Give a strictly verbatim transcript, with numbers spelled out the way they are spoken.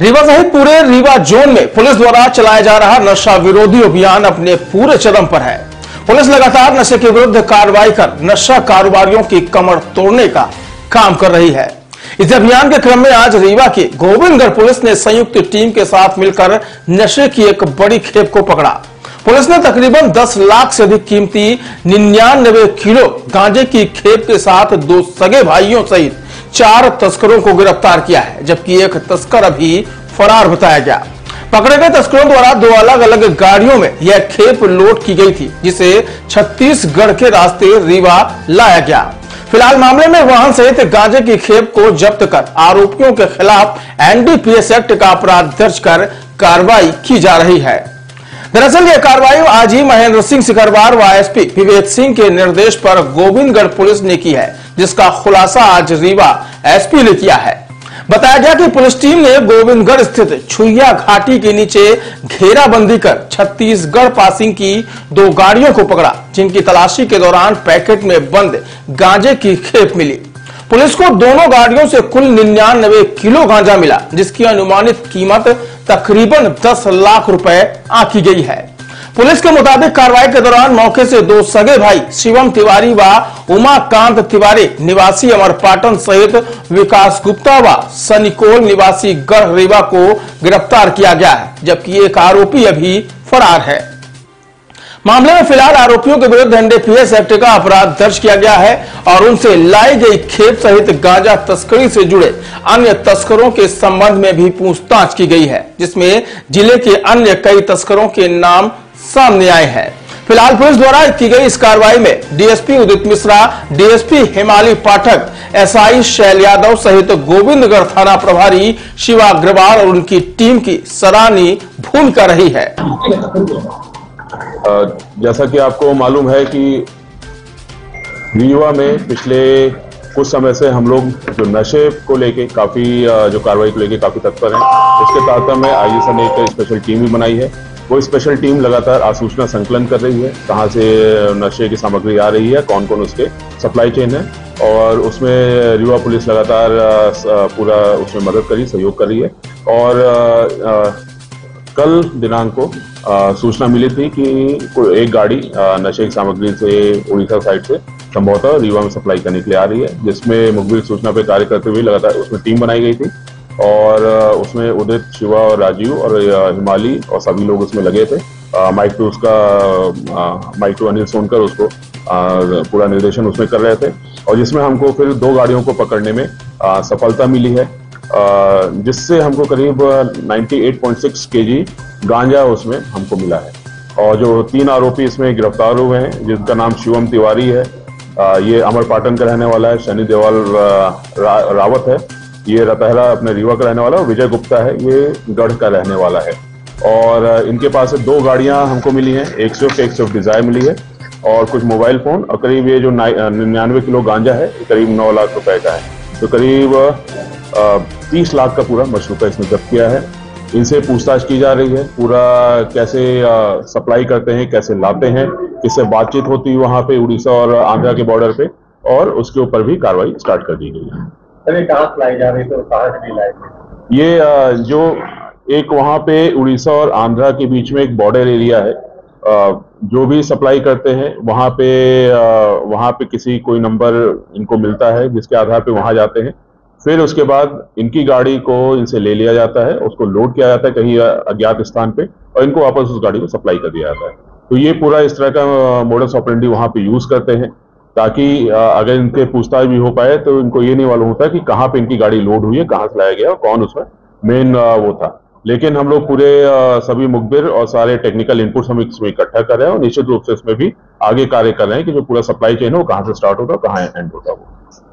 रीवा सहित पूरे रीवा जोन में पुलिस द्वारा चलाया जा रहा नशा विरोधी अभियान अपने पूरे चरम पर है। पुलिस लगातार नशे के विरुद्ध कार्रवाई कर नशा कारोबारियों की कमर तोड़ने का काम कर रही है। इस अभियान के क्रम में आज रीवा की गोविंदगढ़ पुलिस ने संयुक्त टीम के साथ मिलकर नशे की एक बड़ी खेप को पकड़ा। पुलिस ने तकरीबन दस लाख से अधिक कीमती निन्यानवे किलो गांजे की खेप के साथ दो सगे भाइयों सहित चार तस्करों को गिरफ्तार किया है, जबकि एक तस्कर अभी फरार बताया गया। पकड़े गए तस्करों द्वारा दो अलग अलग गाड़ियों में यह खेप लोड की गई थी, जिसे छत्तीसगढ़ के रास्ते रीवा लाया गया। फिलहाल मामले में वाहन सहित गांजे की खेप को जब्त कर आरोपियों के खिलाफ N D P S act का अपराध दर्ज कर कार्रवाई की जा रही है। दरअसल यह कार्रवाई आज ही महेंद्र सिंह सिकरवार व I S P Vivek Singh के निर्देश पर गोविंदगढ़ पुलिस ने की है, जिसका खुलासा आज रीवा एस पी ने किया है। बताया गया कि पुलिस टीम ने गोविंदगढ़ स्थित छुइया घाटी के नीचे घेराबंदी कर छत्तीसगढ़ पासिंग की दो गाड़ियों को पकड़ा, जिनकी तलाशी के दौरान पैकेट में बंद गांजे की खेप मिली। पुलिस को दोनों गाड़ियों से कुल निन्यानवे किलो गांजा मिला, जिसकी अनुमानित कीमत तकरीबन दस लाख रुपए आंकी गई है। पुलिस के मुताबिक कार्रवाई के दौरान मौके से दो सगे भाई शिवम तिवारी व उमा कांत तिवारी निवासी अमरपाटन सहित विकास गुप्ता व सनिकोल निवासी गढ़ रीवा को गिरफ्तार किया गया है, जबकि एक आरोपी अभी फरार है। मामले में फिलहाल आरोपियों के विरुद्ध N D P S act का अपराध दर्ज किया गया है और उनसे लाई गई खेप सहित गांजा तस्करी से जुड़े अन्य तस्करों के संबंध में भी पूछताछ की गई है, जिसमें जिले के अन्य कई तस्करों के नाम सामने आए हैं। फिलहाल पुलिस द्वारा की गई इस कार्रवाई में D S P Udit Mishra, D S P Himali Pathak, S I शैल यादव सहित गोविंदगढ़ थाना प्रभारी शिवा अग्रवाल और उनकी टीम की सराहनीय भूमिका रही है। जैसा कि आपको मालूम है कि रीवा में पिछले कुछ समय से हम लोग जो नशे को लेके काफी जो कार्रवाई को लेके काफी तत्पर हैं। इसके तारतम्य में आई एस ने एक स्पेशल टीम भी बनाई है। वो स्पेशल टीम लगातार आसूचना संकलन कर रही है, कहाँ से नशे की सामग्री आ रही है, कौन कौन उसके सप्लाई चेन है, और उसमें रीवा पुलिस लगातार पूरा उसमें मदद कर रही, सहयोग कर रही है। और आ, आ, कल दिनांक को आ, सूचना मिली थी कि एक गाड़ी आ, नशे की सामग्री से उड़ीसा साइड से संभवतः रीवा में सप्लाई करने के लिए आ रही है, जिसमें मुखबिर सूचना पर कार्य करते हुए लगातार उसमें टीम बनाई गई थी और उसमें उदित, शिवा और राजीव और हिमाली और सभी लोग उसमें लगे थे। माइक टू उसका माइक टू अनिल सुनकर उसको पूरा निर्देशन उसमें कर रहे थे, और जिसमें हमको फिर दो गाड़ियों को पकड़ने में आ, सफलता मिली है, जिससे हमको करीब अट्ठानवे पॉइंट छह केजी गांजा उसमें हमको मिला है। और जो तीन आरोपी इसमें गिरफ्तार हुए हैं, जिनका नाम शिवम तिवारी है, आ, ये अमरपाटन का रहने वाला है, शनि देवाल रा, रावत है, ये रतहरा अपने रीवा का रहने वाला, और विजय गुप्ता है, ये गढ़ का रहने वाला है। और इनके पास से दो गाड़ियां हमको मिली हैं, एक स्विफ्ट एक स्विफ्ट डिजायर मिली है और कुछ मोबाइल फोन, और करीब ये जो निन्यानवे किलो गांजा है करीब नौ लाख रुपए का है, तो करीब तीस लाख का पूरा मशरूका इसमें जब्त किया है। इनसे पूछताछ की जा रही है, पूरा कैसे सप्लाई करते हैं, कैसे लाते हैं, किससे बातचीत होती है वहाँ पे उड़ीसा और आंध्रा के बॉर्डर पे, और उसके ऊपर भी कार्रवाई स्टार्ट कर दी गई है। लाई जा रही तो लाई ये जो एक वहाँ पे उड़ीसा और आंध्रा के बीच में एक बॉर्डर एरिया है, जो भी सप्लाई करते हैं वहाँ पे वहाँ पे किसी कोई नंबर इनको मिलता है, जिसके आधार पे वहाँ जाते हैं। फिर उसके बाद इनकी गाड़ी को इनसे ले लिया जाता है, उसको लोड किया जाता है कहीं अज्ञात स्थान पे, और इनको वापस उस गाड़ी को सप्लाई कर दिया जाता है। तो ये पूरा इस तरह का मॉडल्स ऑपरेंडी वहाँ पे यूज करते हैं, ताकि अगर इनके पूछताछ भी हो पाए तो इनको ये नहीं मालूम होता कि कहाँ पे इनकी गाड़ी लोड हुई है, कहाँ से लाया गया और कौन उसमें मेन वो था। लेकिन हम लोग पूरे सभी मुखबिर और सारे टेक्निकल इनपुट्स हम इसमें इकट्ठा कर रहे हैं और निश्चित रूप से इसमें भी आगे कार्य कर रहे हैं कि जो पूरा सप्लाई चेन है वो कहाँ से स्टार्ट होगा, कहाँ एंड होगा वो।